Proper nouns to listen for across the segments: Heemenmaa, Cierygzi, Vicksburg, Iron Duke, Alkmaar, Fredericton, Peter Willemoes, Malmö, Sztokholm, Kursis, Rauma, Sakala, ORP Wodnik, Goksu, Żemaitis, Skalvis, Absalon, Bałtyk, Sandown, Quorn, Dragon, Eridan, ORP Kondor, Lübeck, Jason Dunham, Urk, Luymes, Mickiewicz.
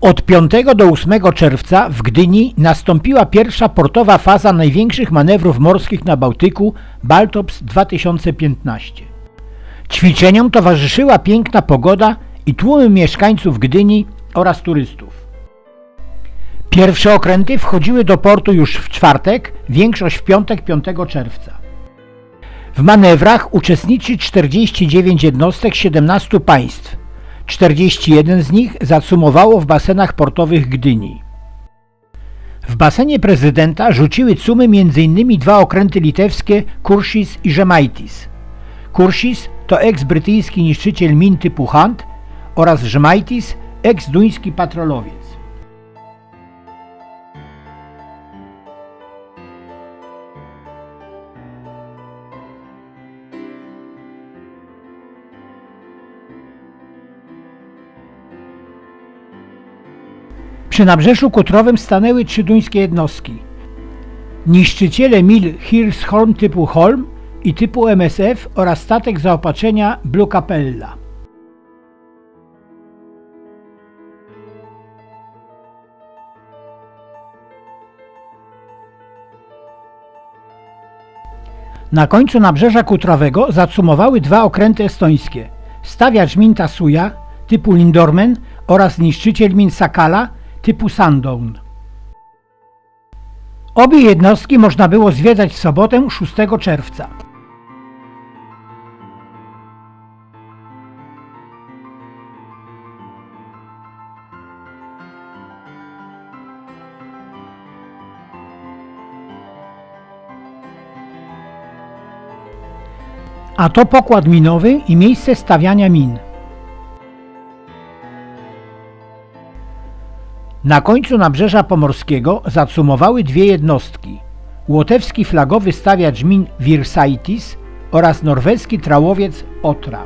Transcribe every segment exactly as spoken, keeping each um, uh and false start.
Od piątego do ósmego czerwca w Gdyni nastąpiła pierwsza portowa faza największych manewrów morskich na Bałtyku Baltops dwa tysiące piętnaście. Ćwiczeniom towarzyszyła piękna pogoda i tłumy mieszkańców Gdyni oraz turystów. Pierwsze okręty wchodziły do portu już w czwartek, większość w piątek piątego czerwca. W manewrach uczestniczy czterdzieści dziewięć jednostek siedemnastu państw. czterdzieści jeden z nich zacumowało w basenach portowych Gdyni. W basenie prezydenta rzuciły cumy między innymi dwa okręty litewskie Kursis i Żemaitis. Kursis to eks-brytyjski niszczyciel min typu Hunt oraz Żemaitis eks-duński patrolowiec. Przy nabrzeżu kutrowym stanęły trzy duńskie jednostki. Niszczyciele mil Hirsholm typu Holm i typu M S F oraz statek zaopatrzenia Blue Capella. Na końcu nabrzeża kutrowego zacumowały dwa okręty estońskie. Stawiacz Minta Suja typu Lindormen oraz niszczyciel min Sakala typu Sandown. Obie jednostki można było zwiedzać w sobotę szóstego czerwca. A to pokład minowy i miejsce stawiania min. Na końcu nabrzeża pomorskiego zacumowały dwie jednostki. Łotewski flagowy stawiacz min Wirsaitis oraz norweski trałowiec Otra.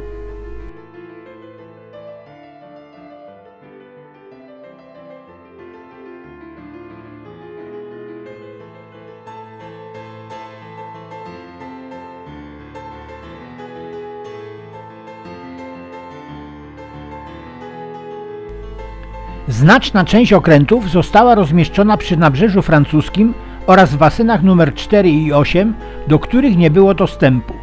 Znaczna część okrętów została rozmieszczona przy nabrzeżu francuskim oraz w basenach numer cztery i osiem, do których nie było dostępu.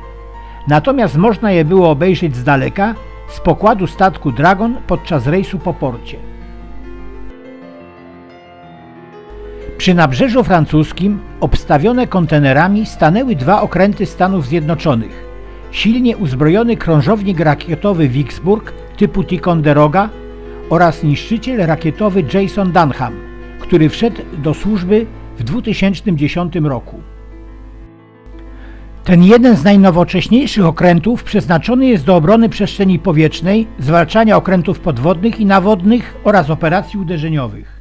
Natomiast można je było obejrzeć z daleka z pokładu statku Dragon podczas rejsu po porcie. Przy nabrzeżu francuskim obstawione kontenerami stanęły dwa okręty Stanów Zjednoczonych. Silnie uzbrojony krążownik rakietowy Vicksburg typu Ticonderoga oraz niszczyciel rakietowy Jason Dunham, który wszedł do służby w dwa tysiące dziesiątym roku. Ten jeden z najnowocześniejszych okrętów przeznaczony jest do obrony przestrzeni powietrznej, zwalczania okrętów podwodnych i nawodnych oraz operacji uderzeniowych.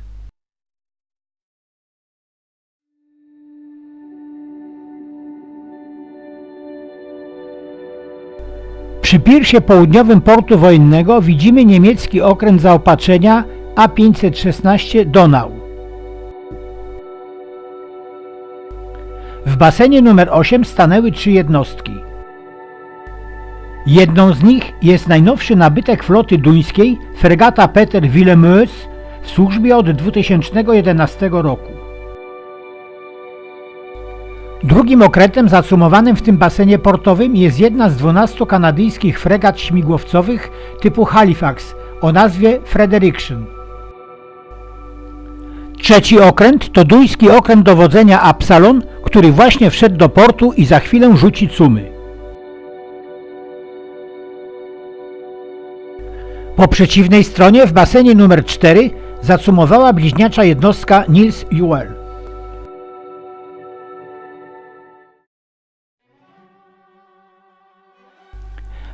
Przy pirsie południowym portu wojennego widzimy niemiecki okręt zaopatrzenia A pięćset szesnaście Donau. W basenie numer osiem stanęły trzy jednostki. Jedną z nich jest najnowszy nabytek floty duńskiej, fregata Peter Willemoes, w służbie od dwa tysiące jedenastego roku. Drugim okrętem zacumowanym w tym basenie portowym jest jedna z dwunastu kanadyjskich fregat śmigłowcowych typu Halifax o nazwie Fredericton. Trzeci okręt to duński okręt dowodzenia Absalon, który właśnie wszedł do portu i za chwilę rzuci cumy. Po przeciwnej stronie w basenie numer cztery zacumowała bliźniacza jednostka Nils Juel.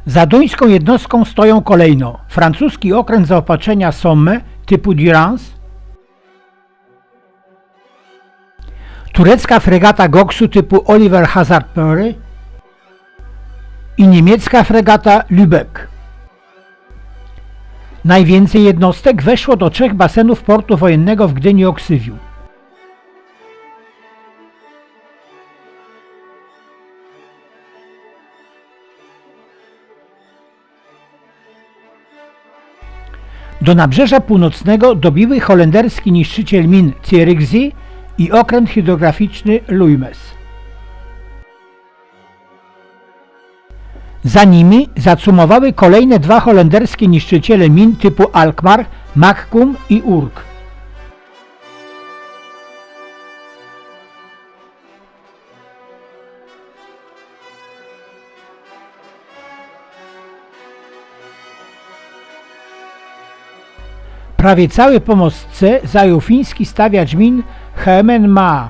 Za duńską jednostką stoją kolejno francuski okręt zaopatrzenia Somme typu Durance, turecka fregata Goksu typu Oliver Hazard Perry i niemiecka fregata Lübeck. Najwięcej jednostek weszło do trzech basenów portu wojennego w Gdyni-Oksywiu. Do nabrzeża północnego dobiły holenderski niszczyciel min Cierygzi i okręt hydrograficzny Luymes. Za nimi zacumowały kolejne dwa holenderskie niszczyciele min typu Alkmaar, Makkum i Urk. Prawie cały pomost C zajął fiński stawiacz min Heemenmaa.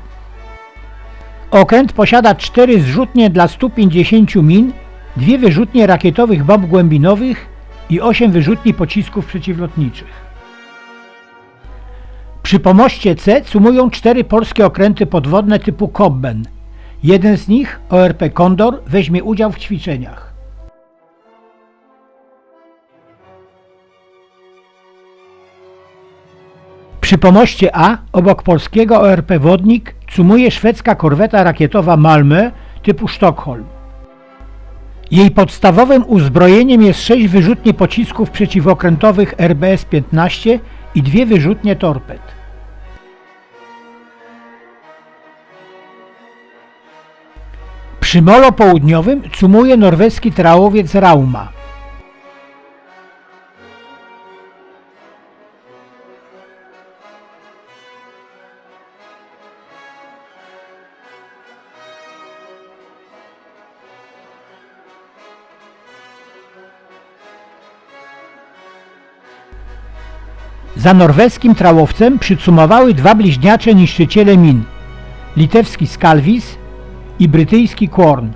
Okręt posiada cztery zrzutnie dla stu pięćdziesięciu min, dwie wyrzutnie rakietowych bomb głębinowych i osiem wyrzutni pocisków przeciwlotniczych. Przy pomoście C sumują cztery polskie okręty podwodne typu Kobben. Jeden z nich, O R P Kondor, weźmie udział w ćwiczeniach. Przy pomoście A obok polskiego O R P Wodnik cumuje szwedzka korweta rakietowa Malmö typu Sztokholm. Jej podstawowym uzbrojeniem jest sześć wyrzutni pocisków przeciwokrętowych R B S piętnaście i dwie wyrzutnie torped. Przy molo południowym cumuje norweski trałowiec Rauma. Za norweskim trałowcem przycumowały dwa bliźniacze niszczyciele min, litewski Skalvis i brytyjski Quorn.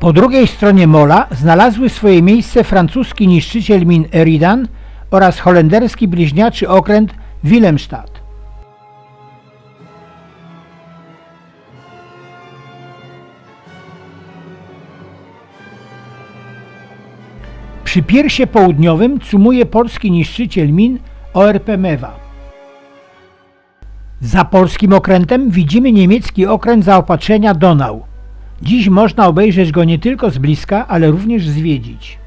Po drugiej stronie mola znalazły swoje miejsce francuski niszczyciel min Eridan oraz holenderski bliźniaczy okręt Willemstad. Przy piersie południowym cumuje polski niszczyciel min O R P Mewa. Za polskim okrętem widzimy niemiecki okręt zaopatrzenia Donau. Dziś można obejrzeć go nie tylko z bliska, ale również zwiedzić.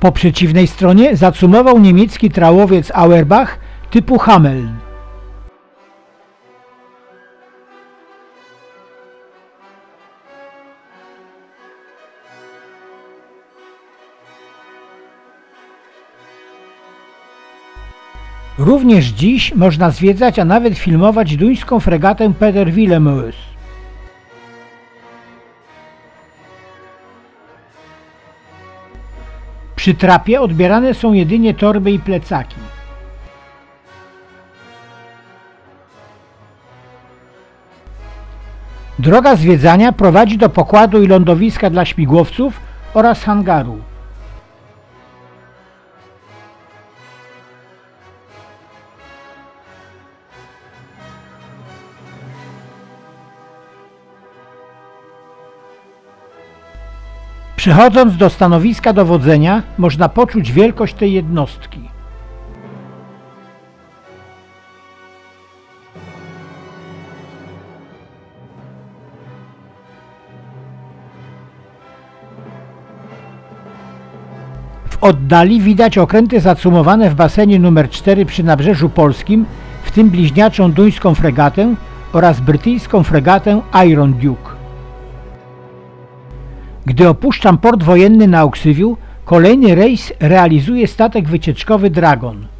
Po przeciwnej stronie zacumował niemiecki trałowiec Auerbach typu Hameln. Również dziś można zwiedzać, a nawet filmować duńską fregatę Peter Willemoes. Przy trapie odbierane są jedynie torby i plecaki. Droga zwiedzania prowadzi do pokładu i lądowiska dla śmigłowców oraz hangaru. Przychodząc do stanowiska dowodzenia, można poczuć wielkość tej jednostki. W oddali widać okręty zacumowane w basenie numer cztery przy nabrzeżu polskim, w tym bliźniaczą duńską fregatę oraz brytyjską fregatę Iron Duke. Gdy opuszczam port wojenny na Oksywiu, kolejny rejs realizuje statek wycieczkowy Dragon.